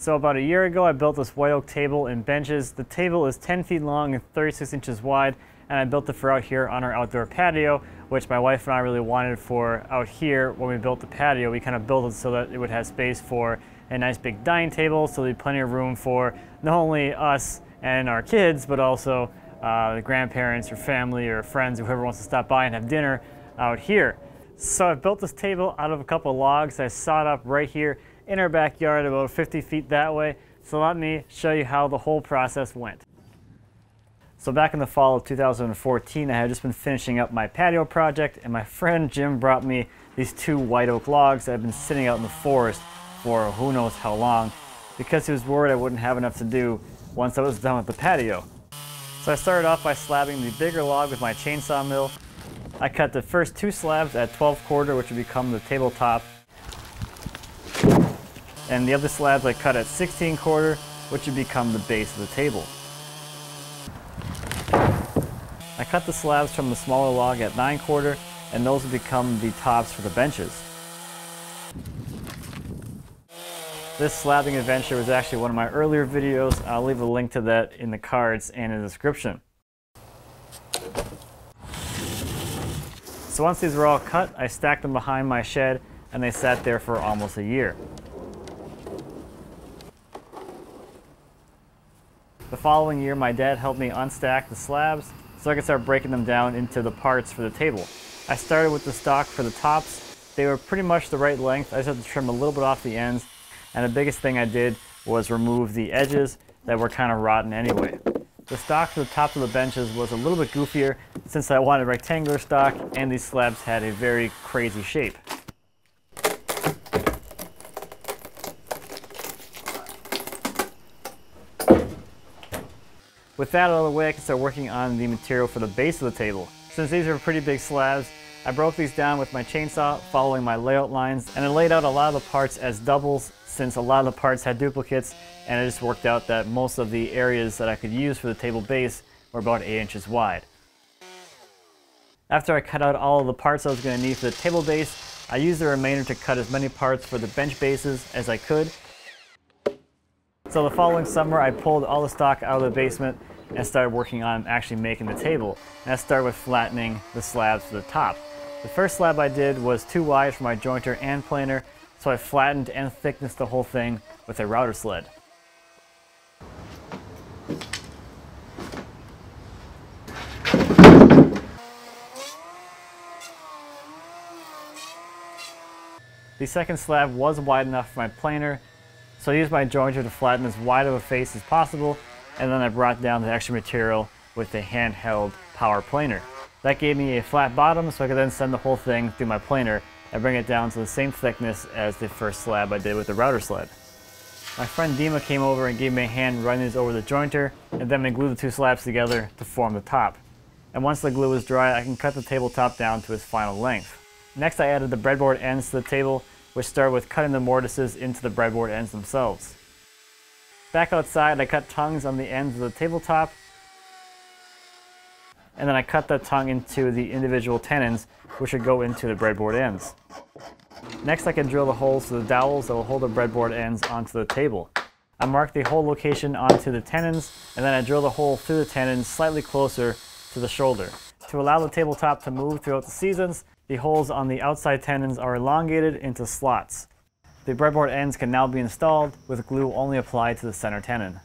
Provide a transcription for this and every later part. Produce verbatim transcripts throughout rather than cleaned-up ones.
So about a year ago, I built this white oak table and benches. The table is ten feet long and thirty-six inches wide, and I built it for out here on our outdoor patio, which my wife and I really wanted for out here. When we built the patio, we kind of built it so that it would have space for a nice big dining table, so there'd be plenty of room for not only us and our kids, but also uh, the grandparents or family or friends, or whoever wants to stop by and have dinner out here. So I built this table out of a couple logs I sawed up right here in our backyard about fifty feet that way. So let me show you how the whole process went. So back in the fall of two thousand fourteen, I had just been finishing up my patio project, and my friend Jim brought me these two white oak logs that had been sitting out in the forest for who knows how long, because he was worried I wouldn't have enough to do once I was done with the patio. So I started off by slabbing the bigger log with my chainsaw mill. I cut the first two slabs at twelve quarter, which would become the tabletop, and the other slabs I cut at sixteen quarter, which would become the base of the table. I cut the slabs from the smaller log at nine quarter, and those would become the tops for the benches. This slabbing adventure was actually one of my earlier videos. I'll leave a link to that in the cards and in the description. So once these were all cut, I stacked them behind my shed, and they sat there for almost a year. The following year, my dad helped me unstack the slabs so I could start breaking them down into the parts for the table. I started with the stock for the tops. They were pretty much the right length. I just had to trim a little bit off the ends, and the biggest thing I did was remove the edges that were kind of rotten anyway. The stock for the top of the benches was a little bit goofier, since I wanted rectangular stock and these slabs had a very crazy shape. With that out of the way, I can start working on the material for the base of the table. Since these are pretty big slabs, I broke these down with my chainsaw, following my layout lines, and I laid out a lot of the parts as doubles, since a lot of the parts had duplicates, and I just worked out that most of the areas that I could use for the table base were about eight inches wide. After I cut out all of the parts I was going to need for the table base, I used the remainder to cut as many parts for the bench bases as I could. So the following summer, I pulled all the stock out of the basement and started working on actually making the table. And I started with flattening the slabs to the top. The first slab I did was too wide for my jointer and planer, so I flattened and thicknessed the whole thing with a router sled. The second slab was wide enough for my planer, so I used my jointer to flatten as wide of a face as possible, and then I brought down the extra material with the handheld power planer. That gave me a flat bottom, so I could then send the whole thing through my planer and bring it down to the same thickness as the first slab I did with the router sled. My friend Dima came over and gave me a hand running these over the jointer, and then we glued the two slabs together to form the top. And once the glue was dry, I can cut the tabletop down to its final length. Next, I added the breadboard ends to the table, which started with cutting the mortises into the breadboard ends themselves. Back outside, I cut tongues on the ends of the tabletop, and then I cut that tongue into the individual tenons, which would go into the breadboard ends. Next, I can drill the holes to the dowels that will hold the breadboard ends onto the table. I marked the hole location onto the tenons, and then I drill the hole through the tenons slightly closer to the shoulder. To allow the tabletop to move throughout the seasons, the holes on the outside tenons are elongated into slots. The breadboard ends can now be installed, with glue only applied to the center tenon.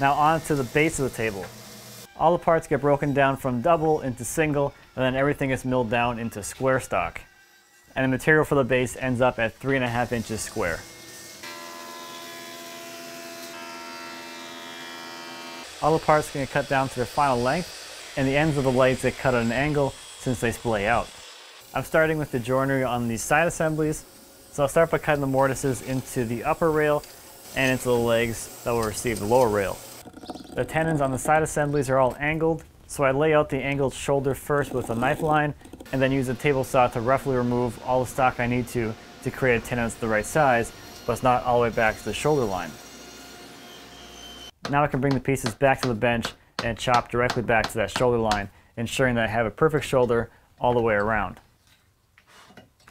Now on to the base of the table. All the parts get broken down from double into single, and then everything is milled down into square stock. And the material for the base ends up at three and a half inches square. All the parts can get cut down to their final length, and the ends of the blades get cut at an angle since they splay out. I'm starting with the joinery on these side assemblies, so I'll start by cutting the mortises into the upper rail and into the legs that will receive the lower rail. The tenons on the side assemblies are all angled, so I lay out the angled shoulder first with a knife line, and then use a table saw to roughly remove all the stock I need to to create a tenon that's the right size, but it's not all the way back to the shoulder line. Now I can bring the pieces back to the bench and chop directly back to that shoulder line, ensuring that I have a perfect shoulder all the way around.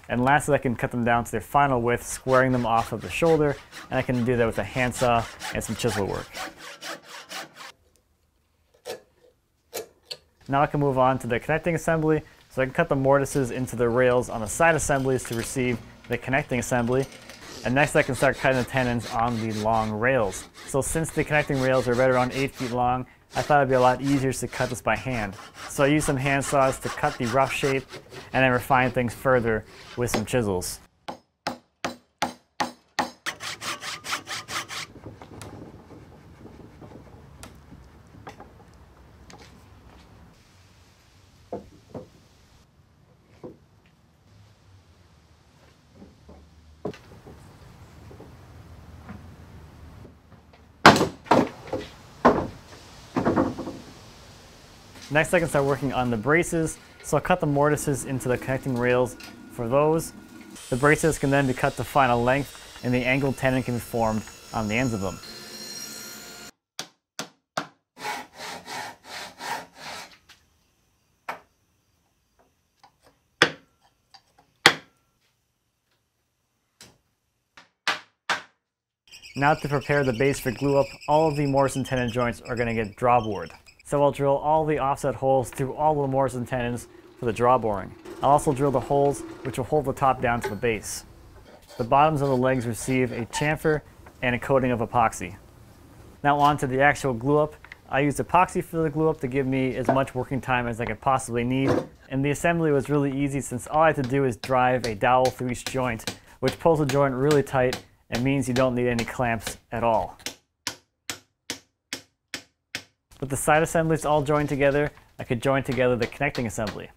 And lastly, I can cut them down to their final width, squaring them off of the shoulder, and I can do that with a handsaw and some chisel work. Now I can move on to the connecting assembly, so I can cut the mortises into the rails on the side assemblies to receive the connecting assembly. And next I can start cutting the tenons on the long rails. So since the connecting rails are right around eight feet long, I thought it'd be a lot easier to cut this by hand. So I used some hand saws to cut the rough shape and then refine things further with some chisels. Next I can start working on the braces, so I'll cut the mortises into the connecting rails for those. The braces can then be cut to final length and the angled tenon can be formed on the ends of them. Now to prepare the base for glue up, all of the mortise and tenon joints are going to get drawbored. So I'll drill all the offset holes through all the mortise and tenons for the draw boring. I'll also drill the holes which will hold the top down to the base. The bottoms of the legs receive a chamfer and a coating of epoxy. Now on to the actual glue up. I used epoxy for the glue up to give me as much working time as I could possibly need, and the assembly was really easy since all I had to do is drive a dowel through each joint, which pulls the joint really tight and means you don't need any clamps at all. With the side assemblies all joined together, I could join together the connecting assembly.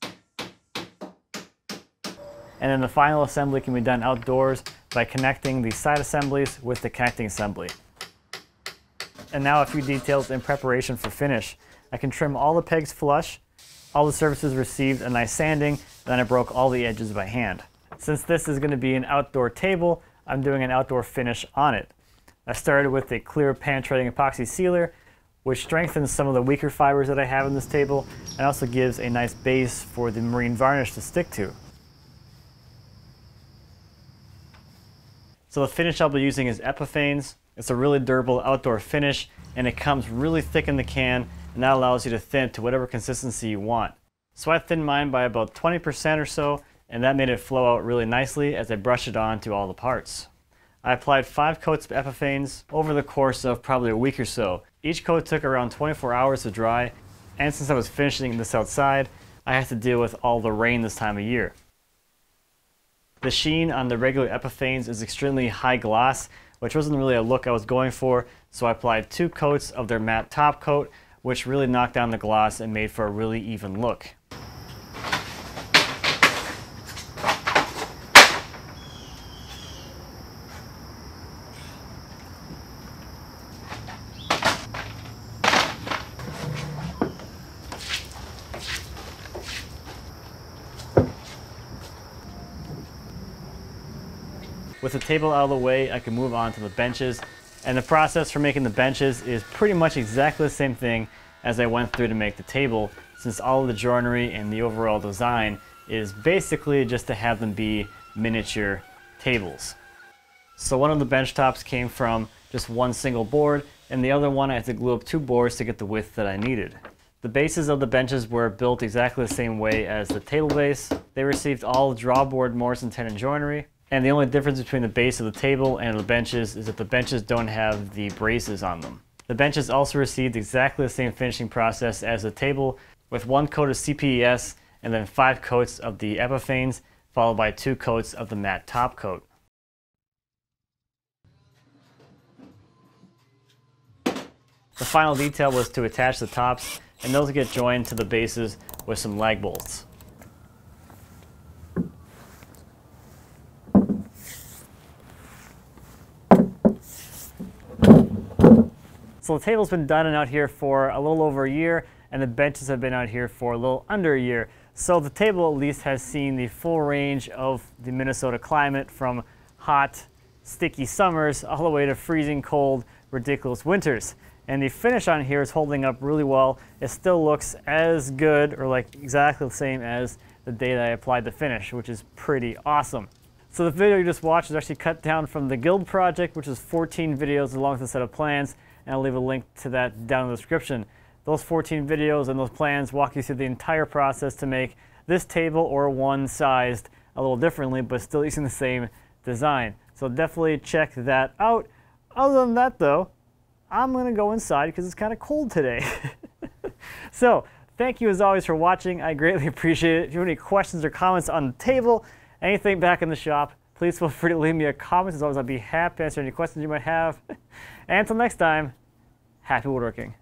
And then the final assembly can be done outdoors by connecting the side assemblies with the connecting assembly. And now a few details in preparation for finish. I can trim all the pegs flush, all the surfaces received a nice sanding, and then I broke all the edges by hand. Since this is going to be an outdoor table, I'm doing an outdoor finish on it. I started with a clear penetrating epoxy sealer, which strengthens some of the weaker fibers that I have in this table and also gives a nice base for the marine varnish to stick to. So the finish I'll be using is Epifanes. It's a really durable outdoor finish and it comes really thick in the can, and that allows you to thin it to whatever consistency you want. So I thinned mine by about twenty percent or so, and that made it flow out really nicely as I brushed it on to all the parts. I applied five coats of Epifanes over the course of probably a week or so. Each coat took around twenty-four hours to dry, and since I was finishing this outside, I had to deal with all the rain this time of year. The sheen on the regular Epifanes is extremely high gloss, which wasn't really a look I was going for, so I applied two coats of their matte top coat, which really knocked down the gloss and made for a really even look. With the table out of the way, I can move on to the benches, and the process for making the benches is pretty much exactly the same thing as I went through to make the table, since all of the joinery and the overall design is basically just to have them be miniature tables. So one of the bench tops came from just one single board, and the other one I had to glue up two boards to get the width that I needed. The bases of the benches were built exactly the same way as the table base. They received all drawboard mortise and tenon joinery. And the only difference between the base of the table and the benches is that the benches don't have the braces on them. The benches also received exactly the same finishing process as the table, with one coat of C P E S and then five coats of the Epifanes, followed by two coats of the matte top coat. The final detail was to attach the tops, and those get joined to the bases with some lag bolts. So the table's been done and out here for a little over a year, and the benches have been out here for a little under a year. So the table at least has seen the full range of the Minnesota climate, from hot, sticky summers all the way to freezing cold, ridiculous winters. And the finish on here is holding up really well. It still looks as good, or like exactly the same as the day that I applied the finish, which is pretty awesome. So the video you just watched is actually cut down from the Guild project, which is fourteen videos along with a set of plans, and I'll leave a link to that down in the description. Those fourteen videos and those plans walk you through the entire process to make this table or one sized a little differently, but still using the same design. So definitely check that out. Other than that though, I'm gonna go inside because it's kind of cold today. So thank you as always for watching. I greatly appreciate it. If you have any questions or comments on the table, anything back in the shop, please feel free to leave me a comment. As always, I'll be happy to answer any questions you might have. And until next time, happy woodworking.